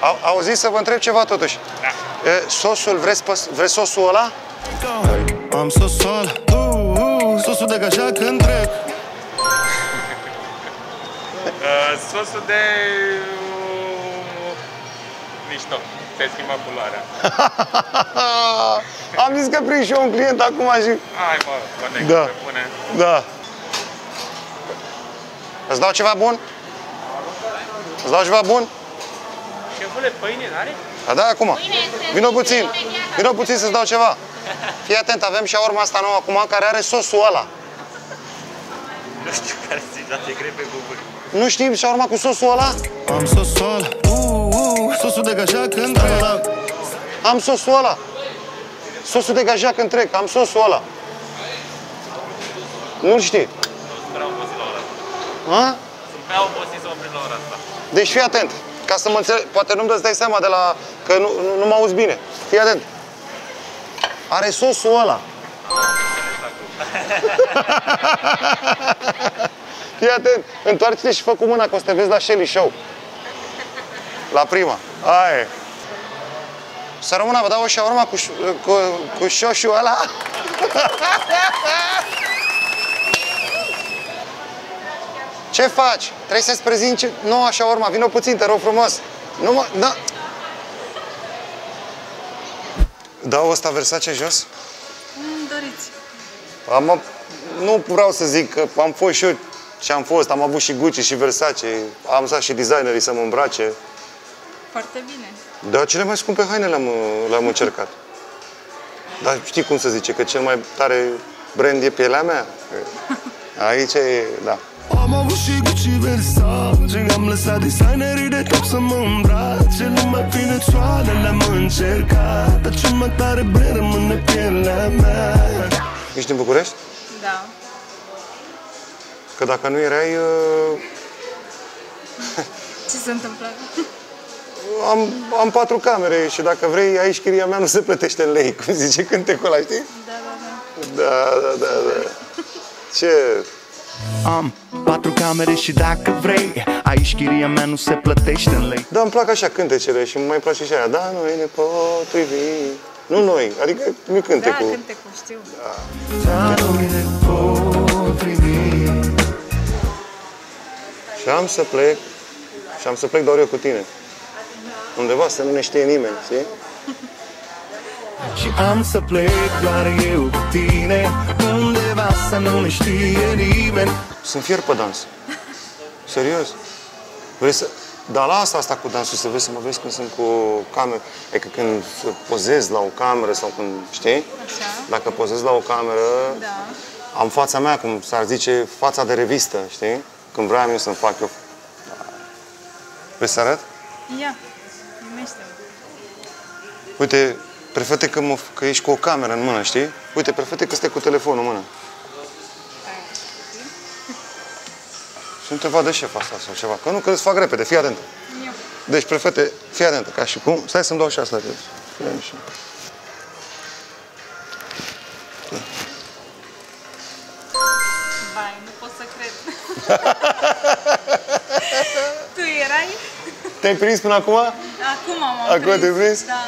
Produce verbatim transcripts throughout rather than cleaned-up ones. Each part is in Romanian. A, auziți, să vă întreb ceva totuși. Da. E, sosul, vreți, vreți sosul ăla? Am sosul, uh, uh, sosul de gajea când trec. uh, sosul de... Uh, mișto. Te-ai schimbat culoarea. Am zis că prind și eu un client acum și... Hai mă, conect, da. Pune. Da. Îți dau ceva bun? Îți dau ceva bun? Șefule, pâine n-are? A, da, acum. Vino puțin. Vino puțin să-ți dau ceva. Fii atent, avem și urma asta nouă acum, care are sosul ăla. Nu știu care zici, dar te grei pe Google. Nu știi și urma cu sosul ăla? Am sosul ăla. Uh, uh, sosul de gajea când trec. Am sosul ăla. Sosul de gajea când trec. Am sosul ăla. Nu-l știi. Ha? Sunt prea obosit să mă prind la ora asta. Deci fii atent, ca să mă înțeleg, poate nu-mi dă-ți dai seama de la, că nu, nu mă auzi bine. Fii atent. Are sosul ăla. Fii atent, întoarce-te și fă cu mâna, că o să te vezi la Selly Show. La Prima. Aie. Să rămână, vă dau o șaurma cu, cu, cu șoșul ăla. Ce faci? Trebuie să-ți prezinti nouă așa urma. Vino puțin, te rog frumos. Nu mă... Da. Dau ăsta Versace jos? Nu-mi doriți. Am, nu vreau să zic că am fost și eu ce am fost. Am avut și Gucci și Versace. Am stat și designerii să mă îmbrace. Foarte bine. Dar cele mai scumpe haine le-am încercat. Dar știi cum se zice? Că cel mai tare brand e pielea mea. Aici e... Da. Am avut și Gucci Versace, am lăsat designerii de top să mă îmbrace. Numai finețoare le-am încercat, dar cel mai tare brand rămâne pielea mea. Ești din București? Da. Că dacă nu erai... Uh... Ce s-a întâmplat? Am, am patru camere și dacă vrei, aici chiria mea nu se plătește în lei, cum zice cântecul ăla, știi? Da, da, da. Da, da, da, da. Ce... Am patru camere și dacă vrei, aici chiria mea nu se plătește în lei. Da, îmi plac așa cântecele și îmi mai place și aia. Da, noi ne potrivim. Nu noi, adică nu cântecul. Da, cântecul, știu. Da. Da, noi ne potrivim. Și am să plec, și am să plec doar eu cu tine. Undeva să nu ne știe nimeni, știi? Și am să plec doar eu cu tine, undeva să nu ne știe nimeni. Sunt fier pe dans. Serios. Vrei să... Dar lasă asta cu dansul, să vezi, să mă vezi când sunt cu cameră. Adică când pozez la o cameră sau când... Știi? Așa. Dacă pozez la o cameră... Da. Am fața mea, cum s-ar zice, fața de revistă, știi? Când vreau eu să-mi fac eu... Vrei să arăt? Ia. Numește-mă. Uite... Prefete că, mă, că ești cu o cameră în mână, știi? Uite, prefete că stai cu telefonul în mână. Și nu te vadă șef asta sau ceva, că nu, că îți fac repede, fii atentă. Eu. Deci, prefete, fii atentă, ca și cum... Stai să-mi dau și asta, deci. Vai, nu pot să cred. Tu erai? Te-ai prins până acum? Acum m-am prins. Acum te-ai prins? Da.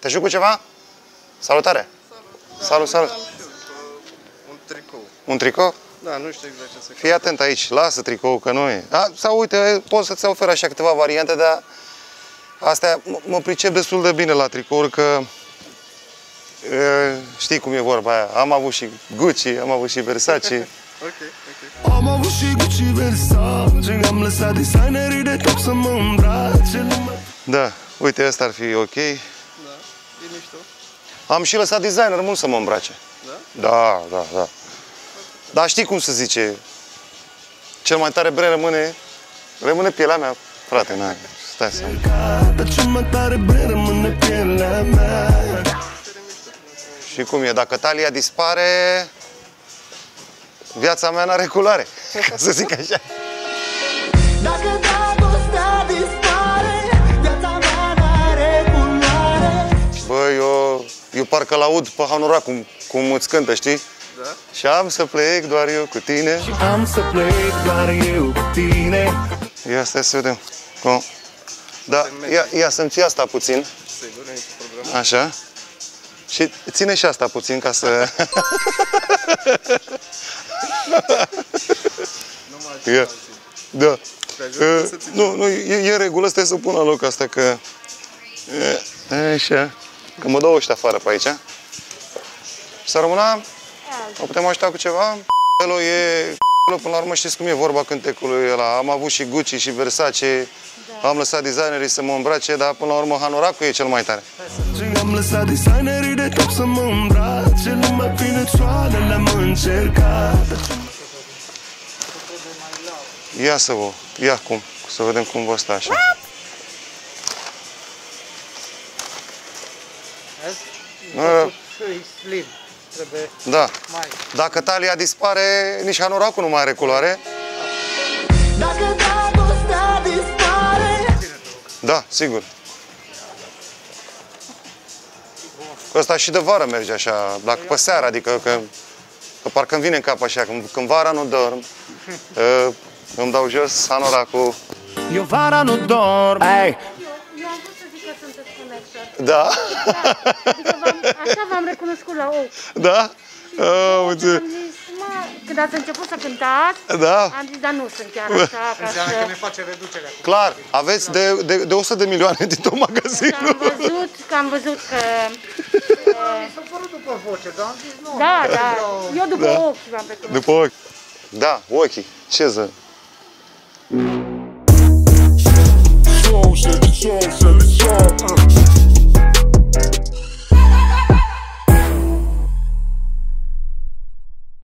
Te ajut cu ceva? Salutare! Salut, salut! salut. salut. Un tricou. Un tricou? Da, nu știu exact ce să fii atent aici, lasă tricou că nu e. A, sau uite, pot să-ți ofer așa câteva variante, dar astea mă pricep destul de bine la tricouri, că e, știi cum e vorba aia. Am avut și Gucci, am avut și Versace. Okay, okay. Am avut și Gucci Versace, am lăsat designerii de top să mă îmbrace. Da, uite, asta ar fi ok. Am și lăsat designer mult să mă îmbrace. Da? Da, da, da. Dar știi cum se zice? Cel mai tare brand rămâne... Rămâne pielea mea, frate, n-ai. Stai să... Și cum e? Dacă Thalia dispare... Viața mea n-are culoare. Ca să zic așa. Dacă dragostea dispare, viața mea n-are culoare. Băi, eu... Eu parcă-l aud pe Hanura cum, cum îți cântă, știi? Da? Și am să plec doar eu cu tine. Și am să plec doar eu cu tine. Ia stai să vedem cum. Da, ia, ia să-mi ții asta puțin. Sigur, nu e problemă. Așa. Și ține și asta puțin ca să... Nu mai da. Uh, nu, nu, e, e în regulă, stai să pun la loc asta, că... Uh, așa. Că mă dau ăștia afară pe aici. Să rămână? O putem ajuta cu ceva? Elo e... Până la urmă știți cum e vorba cântecului ăla. Am avut și Gucci și Versace. Da. Am lăsat designerii să mă îmbrace, dar până la urmă hanoracul e cel mai tare. Am lăsat designerii de top să mă îmbrace, numai prin țoale le-am încercat. Ia să vă, ia cum, să vedem cum vă stă așa. Vezi? Slim. Da. Dacă Thalia dispare, nici hanoracul nu mai are culoare. Dacă dragostea dispare. Da, sigur. Că ăsta și de vară merge așa, dacă pe seara, adică că, că parcă îmi vine în cap așa, când, când vara nu dorm, uh, îmi dau jos hanoracul. Eu vara nu dorm. Hey. Da. Așa v-am recunoscut la ou. Da? Am zis, mă, când ați început să cântați, am zis, dar nu sunt chiar așa. Înseamnă că ne face reducerea. Clar, aveți de o sută de milioane din tot magazinul. Am văzut că am văzut că... Mi s-a părut după voce, dar am zis nu. Da, da, eu după ochi v-am recunoscut. După ochi. Da, ochii. Ce ză? Show, Selly Show, Selly Show.